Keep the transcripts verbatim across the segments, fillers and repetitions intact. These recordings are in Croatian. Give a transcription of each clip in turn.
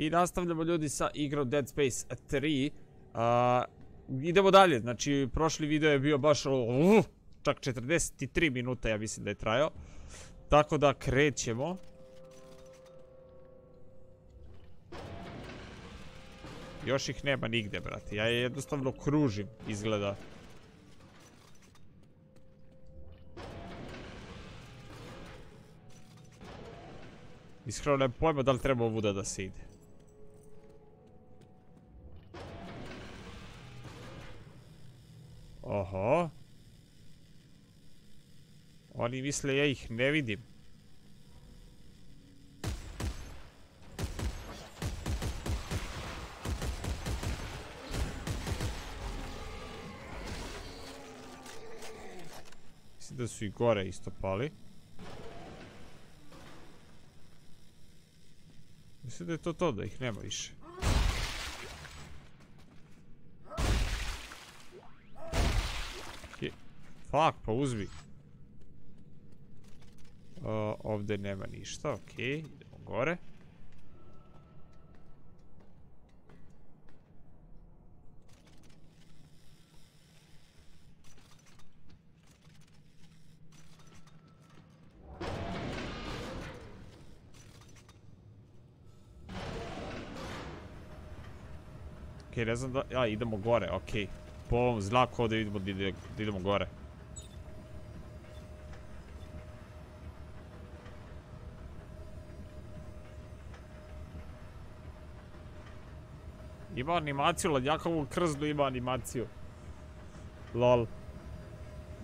I nastavljamo, ljudi, sa igrom Dead Space tri. Idemo dalje, znači prošli video je bio baš čak četrdeset tri minuta, ja mislim da je trajao. Tako da krećemo. Još ih nema nigde, brate. Ja jednostavno kružim, izgleda. Iskreno nemam pojma da li treba ovuda da se ide. Oho. Oni misle ja ih ne vidim. Mislim da su i gore isto pali. Mislim da je to to, da ih nema više. Fuck, pa uzmi. Ovdje nema ništa, okej, idemo gore. Okej, ne znam da... A, idemo gore, okej. Po ovom znaku ovdje vidimo da idemo gore. Ima animaciju, Ladnjakovu krznu ima animaciju. Lol.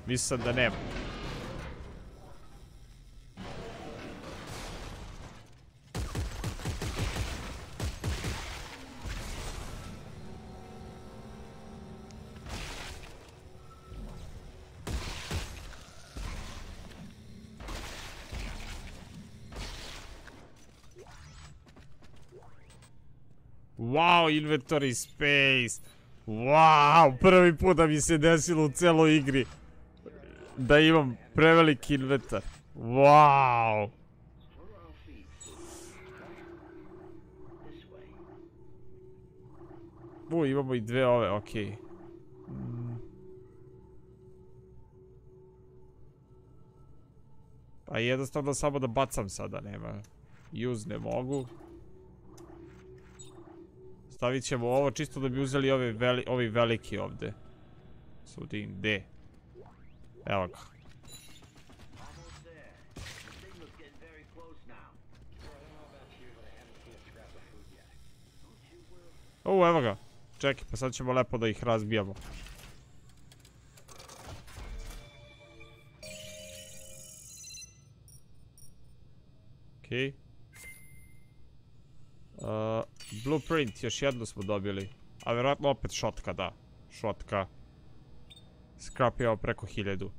Mislim da nema. Wow, Inventory Space. Wow, prvi put da mi se desilo u celoj igri da imam preveliki inventar. Wow. U, imamo i dve ove, okej. Pa jednostavno samo da bacam sada, nema. Use ne mogu. Stavit ćemo ovo čisto da bi uzeli ovi veliki ovdje. Sudin D. Evo ga. O, evo ga. Čekaj, pa sad ćemo lepo da ih razbijamo. Okej. Eee... Blueprint, još jednu smo dobili. A vjerojatno opet šotka, da. Šotka. Scrap je ovo preko hiljadu.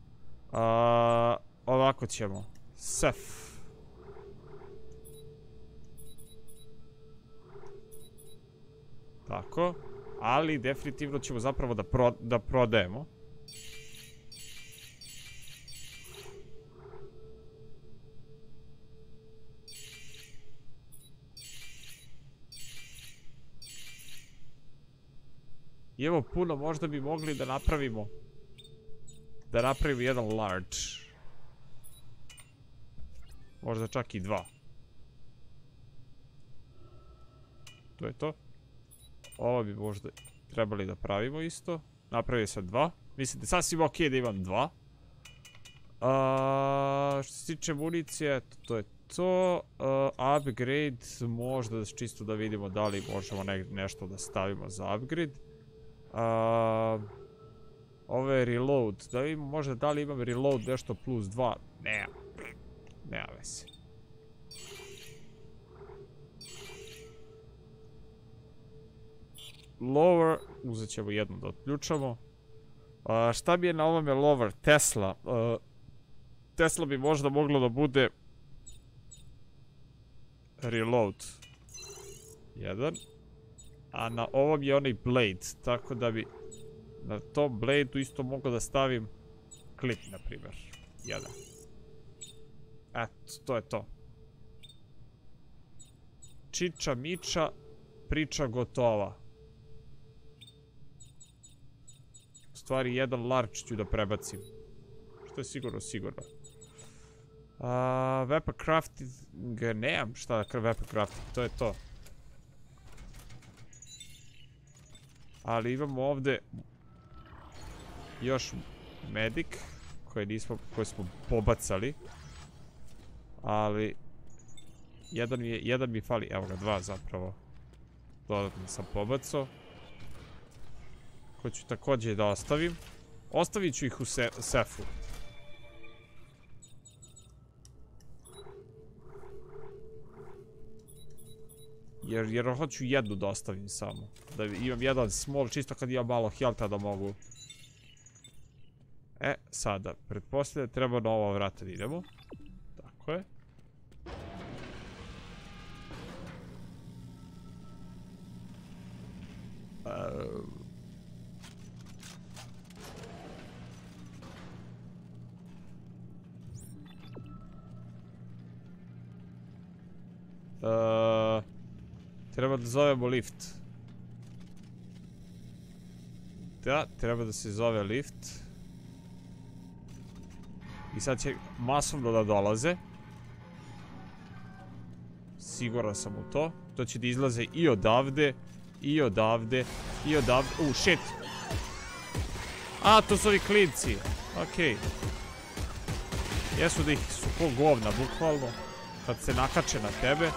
Ovako ćemo. Sef. Tako. Ali definitivno ćemo zapravo da prodajemo. I evo puno, možda bi mogli da napravimo Da napravimo jedan large. Možda čak i dva. To je to. Ovo bi možda trebali da pravimo isto. Napravio sam dva. Mislim da je sasvim ok da imam dva. Što se tiče municije, to je to. Upgrade, možda čisto da vidimo da li možemo nešto da stavimo za upgrade. Ovo je reload. Da vidimo možda da li imam reload nešto plus dva. Nema. Nema veze. Lower. Uzet ćemo jednu da otključamo. Šta bi je na ovome lower? Tesla. Tesla bi možda moglo da bude reload. Jedan. A na ovom je onaj blade, tako da bi na tom blade-u isto mogao da stavim klip, na primjer. Jedan. Eto, to je to. Čiča, miča, Priča gotova. U stvari, jedan large ću da prebacim. Što je sigurno, sigurno. Weapon crafting... Nemam šta da weapon crafting, to je to. Ali imamo ovde... Još medic, koje nismo, koje smo pobacali. Ali... Jedan mi je, jedan mi fali, evo ga, dva zapravo. Dodatno sam pobacao. Koje ću također da ostavim. Ostavit ću ih u se, sefu. Jer, jer hoću jednu da ostavim samo. Da imam jedan small, čisto kad imam malo healtha da mogu. E, sada, pretpostavljam da treba na ova vrata da idemo. Tako je. Uh, treba da zovemo lift. Da, treba da se zove lift. I sad će masovno da dolaze. Siguran sam u to. To će da izlaze i odavde, i odavde, i odavde. U, shit! A, to su ovi klinci. Okej. Jesu da ih su ko govna, bukvalno. Kad se nakače na tebe.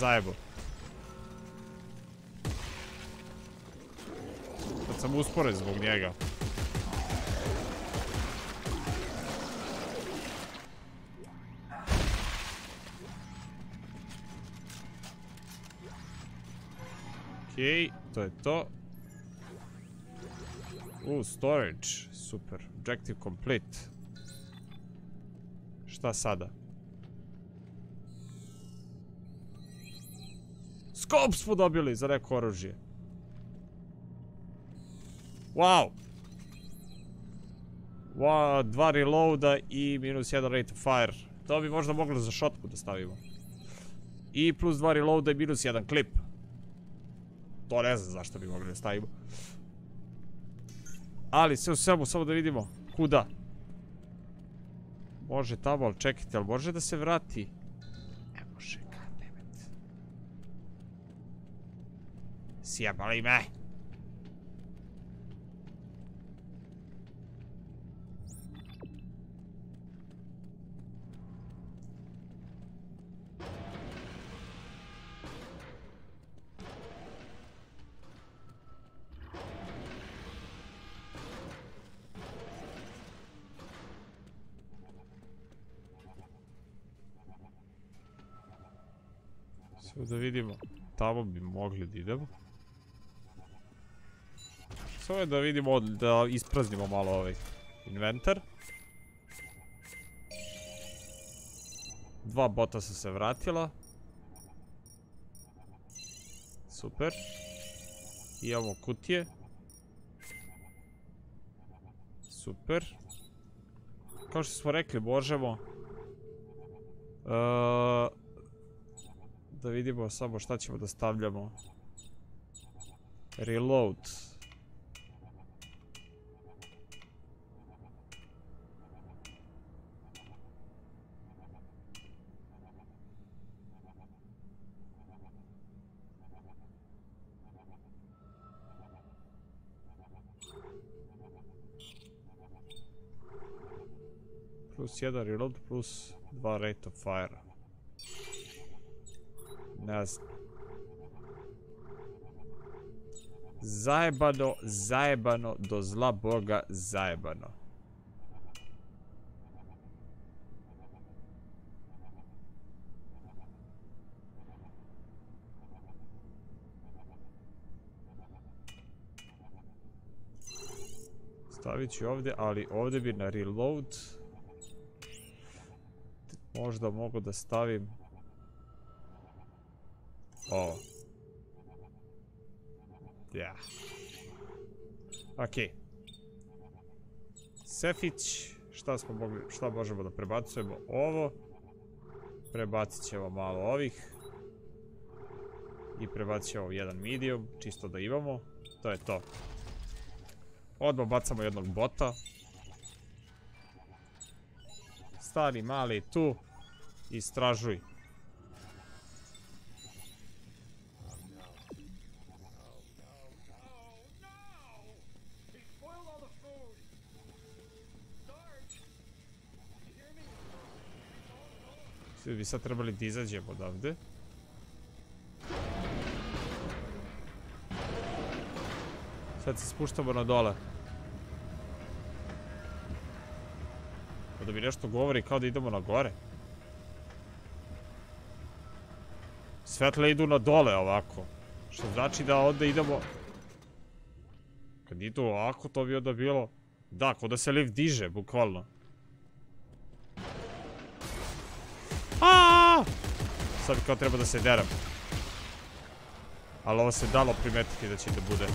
Zajebo. Sad sam usporen zbog njega. Okej, to je to. U, storage. Super. Objective complete. Šta sada? Skop smo dobili za neko oružje. Wow. Wow, dva reloada i minus jedan rate of fire. To bi možda moglo za šotku da stavimo. I plus dva reloada i minus jedan klip. To ne znam zašto bi mogli da stavimo. Ali sve u svemu, samo da vidimo kuda. Može tamo, ali čekajte, ali može da se vrati. Sjebali me! Sve da vidimo, tamo bi mogli da idemo. Ovo je da vidimo, da ispraznimo malo ovaj inventar. Dva bota su se vratila. Super. I ovo kutije. Super. Kao što smo rekli, božemo. Da vidimo samo šta ćemo da stavljamo. Reload. Plus jedan reload, plus dva rate of fire. Ne znam. Zajebano, zajebano, do zla boga zajebano. Stavit ću ovdje, ali ovdje bi na reload možda mogu da stavim ovo. Ja. Okej. Sefić, šta smo mogli, šta možemo da prebacujemo? Ovo. Prebacit ćemo malo ovih. I prebacit ćemo jedan medium, čisto da imamo. To je to. Odmah bacamo jednog bota. Stari mali tu. Istražuj. Bi sad trebali da izađemo odavde. Sad se spuštamo na dole. Da mi nešto govori kao da idemo na gore. Svetle idu na dole ovako. Što znači da onda idemo... Kad idu ovako to bi onda bilo... Da, kao da se lift diže, bukvalno. Sad bi kao treba da se deram. Ali ovo se dalo primetiti da će da bude.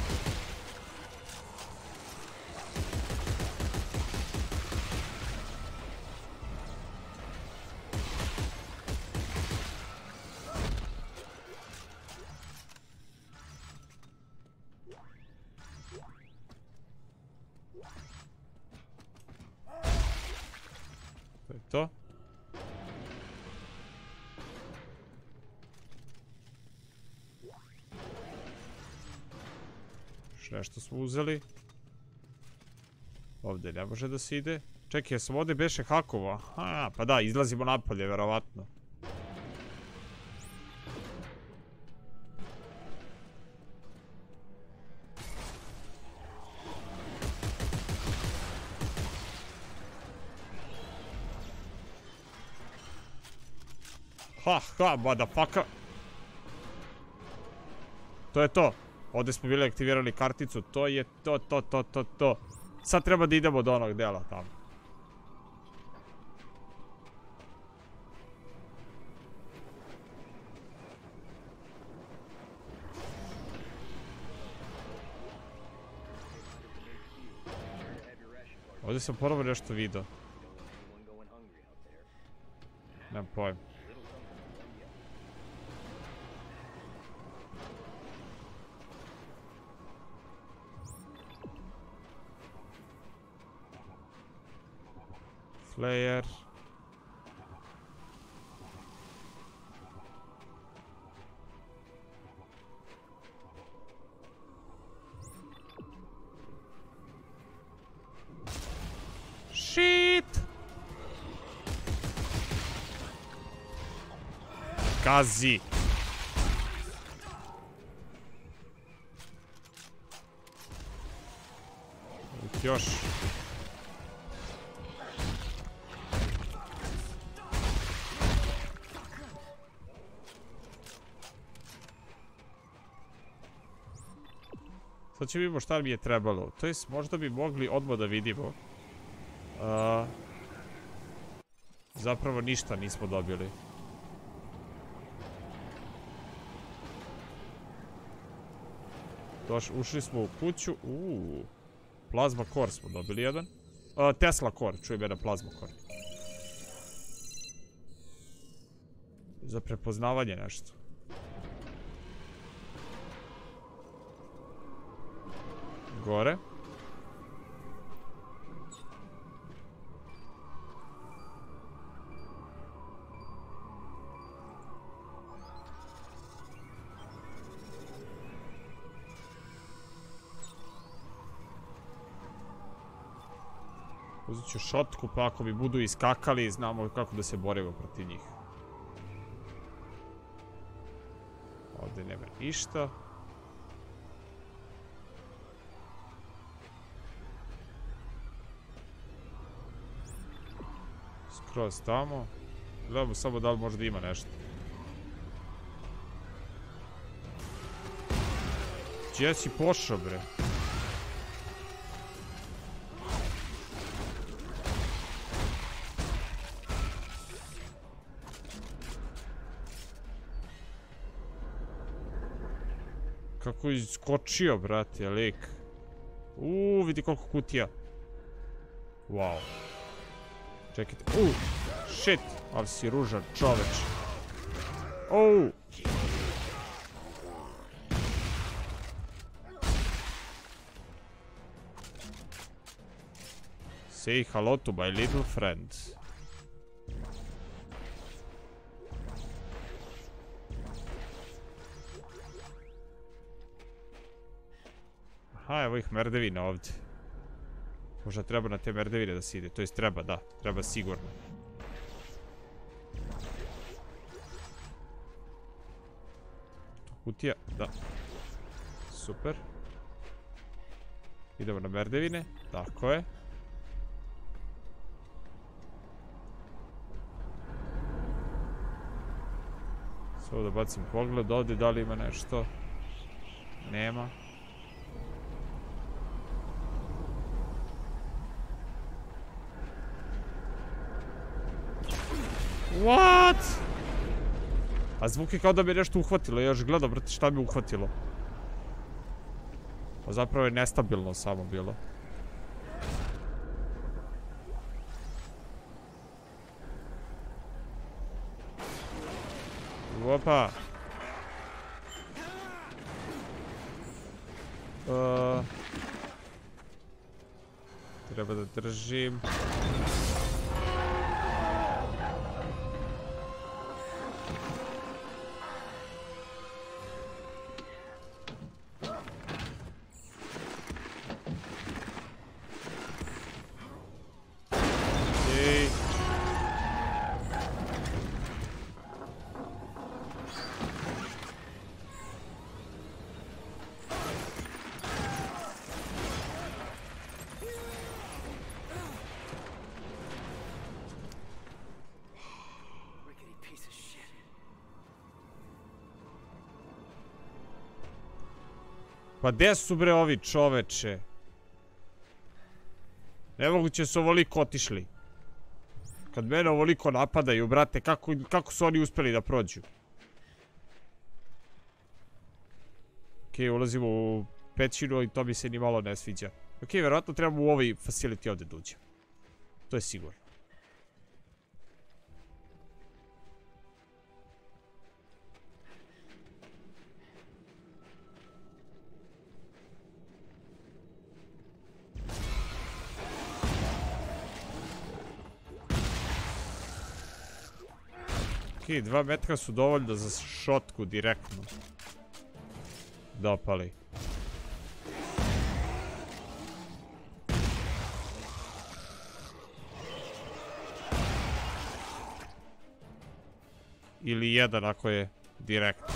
To je to. Nešto smo uzeli. Ovdje ne može da se ide. Čekaj, sam ovdje beše hakovo. Aha, pa da, izlazimo napolje, verovatno. Ha, ha, motherfucker. To je to. Ovdje smo bili aktivirali karticu, to je to, to, to, to, to. Sad treba da idemo do onog dela tamo. Ovdje sam ponovo nešto vidio. Nemam pojma. Player. Shit. Kazi. Još. Sad ćemo vidimo šta mi je trebalo. To jest možda bi mogli odmah da vidimo. Zapravo ništa nismo dobili. Doš, ušli smo u kuću. Uuu. Plazmakor smo dobili jedan. Uh, Tesla core, čujem jedan Plazmakor. Za prepoznavanje nešto. Gore. Uzet ću šotku, pa ako mi budu iskakali, znamo kako da se borimo protiv njih. Ovdje nema ništa. Skroz tamo. Gledamo samo da li možda ima nešto. Gdje si pošao, bre? Kako je skočio, brate, lik. Uuu, vidi koliko kutija. Wow. Čekajte. Uuu, shit. Ali si ružan, čoveč. Uuu. Say hello to my little friend. Aha, evo ih merdevina ovdje. Možda treba na te merdevine da se ide, to jest treba, da, treba sigurno. Kutija, da. Super. Idemo na merdevine, tako je. Samo da bacim pogled ovdje, da li ima nešto? Nema. What? A zvuk je kao da mi je nešto uhvatilo, ja još gledam, brate, šta mi je uhvatilo. Pa zapravo je nestabilno samo bilo. Opa. Uh, treba da držim. Pa gdje su bre ovi, čoveče? Nemoguće su ovoliko otišli. Kad mene ovoliko napadaju, brate, kako su oni uspjeli da prođu? Okej, ulazimo u pećinu i to mi se ni malo ne sviđa. Okej, vjerojatno trebamo u ovaj facility ovdje da uđem. To je sigurno. Okej, dva metra su dovoljno za šotku direktno. Dopali. Ili jedan ako je direktno.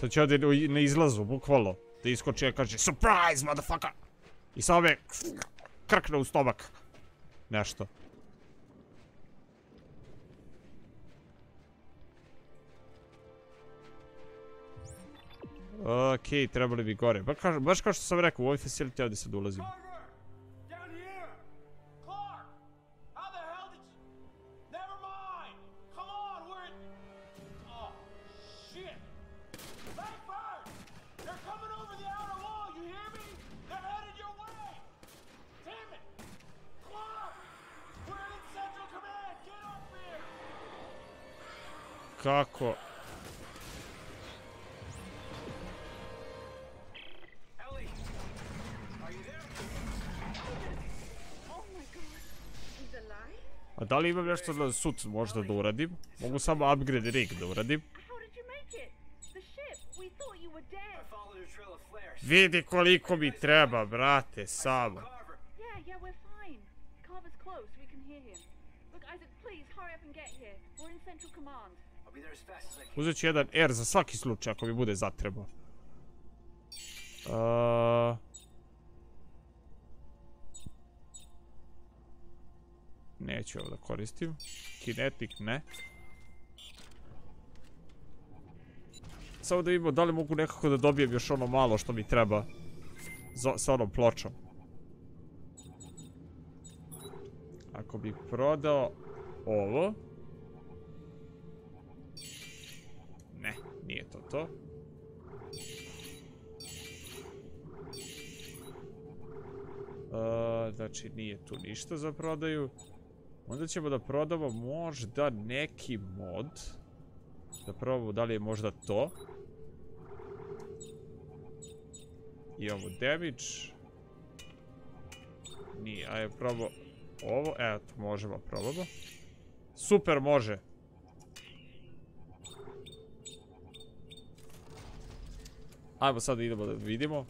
Sad će ovdje na izlazu, bukvalno. Da iskoči i kaže surprise motherfucker i samo me krkne u stomak nešto. Okej, trebali bi gore, baš kao što sam rekao, u ovoj facility ovdje sad ulazimo. kako? A da li imam nešto da suc možda da uradim? Mogu samo upgrade rig da uradim. Vidi koliko mi treba, brate, samo. Uzet ću jedan R za svaki slučaj ako mi bude zatreba. Eee... Neću ovo da koristim. Kinetik ne. Samo da vidimo da li mogu nekako da dobijem još ono malo što mi treba sa onom pločom. Ako bih prodao ovo. Ne, nije to to. Znači nije tu ništa za prodaju. Onda ćemo da prodamo možda neki mod. Da probamo da li je možda to. Imamo damage. Nije, ajde probamo ovo. Evo, možemo probamo. Super, može. Ajmo sad idemo da vidimo.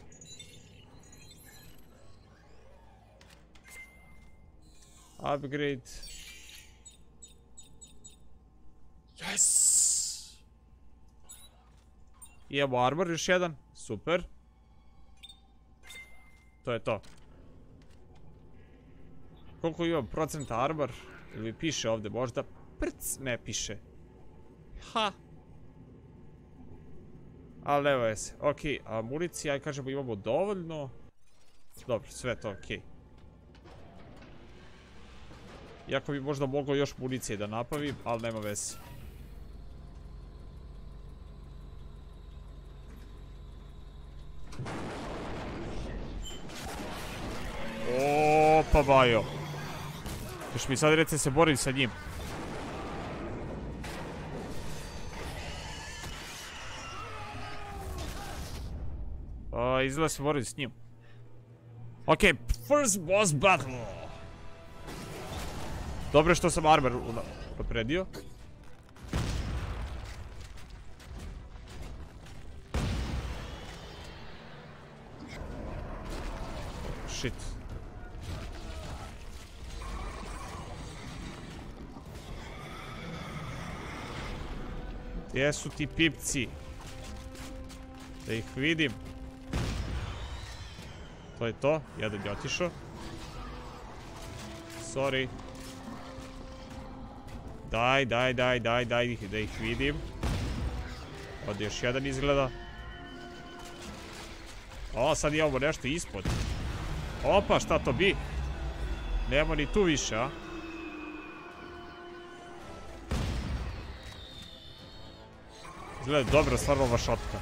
Upgrade. Yes! Imamo armor još jedan, super. To je to. Koliko imam procenta armor? Ili piše ovdje možda? Prc, ne piše. Ha! Ali evo je se, ok, amunicija, aj kažemo imamo dovoljno. Dobro, sve to ok. Iako bi možda mogao još municije da napavim, ali nema veze. Opa bajo. Još mi sad recite se borim sa njim. Izgleda se borim s njim. Ok, first boss battle. Dobro što sam armor napredio. Shit. Gdje su ti pipci? Da ih vidim. To je to, jedan je otišao. Sorry. Daj, daj, daj, daj, daj, da ih vidim. Ovdje još jedan izgleda. O, sad imamo nešto ispod. Opa, šta to bi? Nemo ni tu više, a? Izgleda dobro, stvarno ova šotka.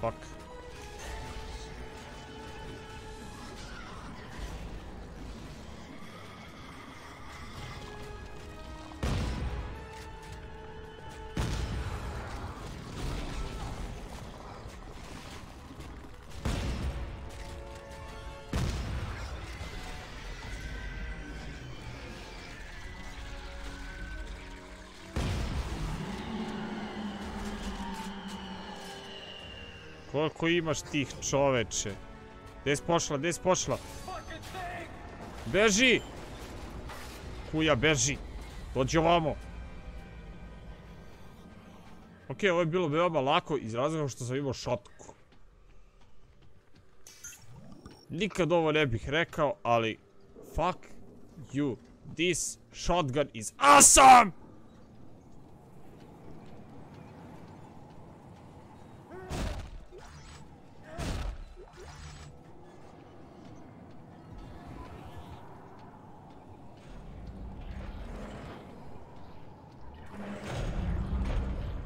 Fuck. Koliko imaš tih, čoveče? Gdje si pošla, gdje si pošla? Beži! Kuja, beži! Dođi ovamo! Ok, ovo je bilo veoma lako iz razloga što sam imao šotku. Nikad ovo ne bih rekao, ali... Fuck you. This shotgun is awesome!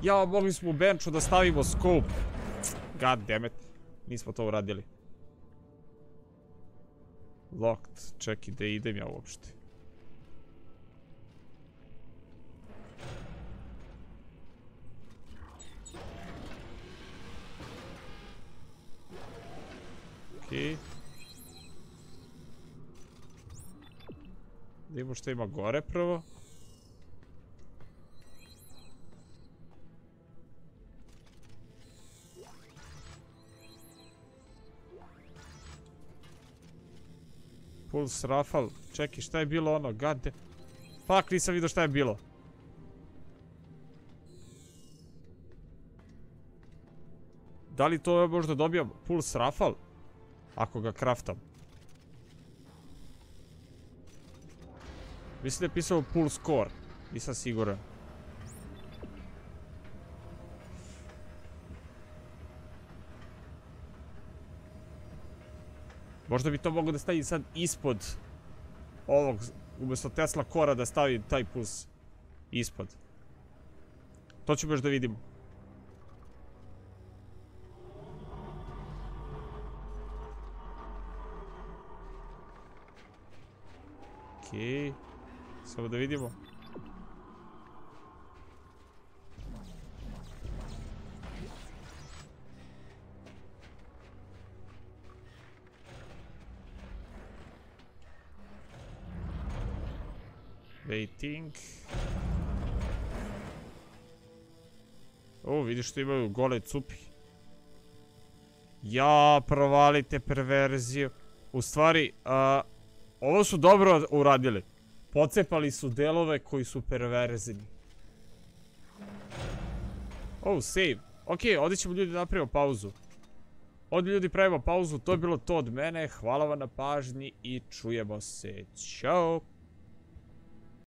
Jao, mogli smo u benču da stavimo scope. God damn it. Nismo to uradili. Locked. Čekaj, da idem ja uopšte. I... da vidimo što ima gore prvo. Pulse rafal. Čekaj, šta je bilo ono? Gade... Fuck, nisam vidio šta je bilo. Da li to možda dobijam Pulse rafal? Ako ga craftam. Mislim da je pisao Pulse core. Nisam siguran. Možda bi to moglo da stavi sad ispod ovog, umjesto Tesla kora da stavi taj Pulse ispod. To ćemo još da vidimo. Okej, samo da vidimo. Waiting. O, vidiš što imaju gole cupi. Ja, provalite perverziju. U stvari, a... ovo su dobro uradili. Pocepali su delove koji su perverzni. Oh, save. Ok, ovdje ćemo ljudi napraviti pauzu. Ovdje ljudi pravimo pauzu. To je bilo to od mene. Hvala vam na pažnji i čujemo se. Ćao.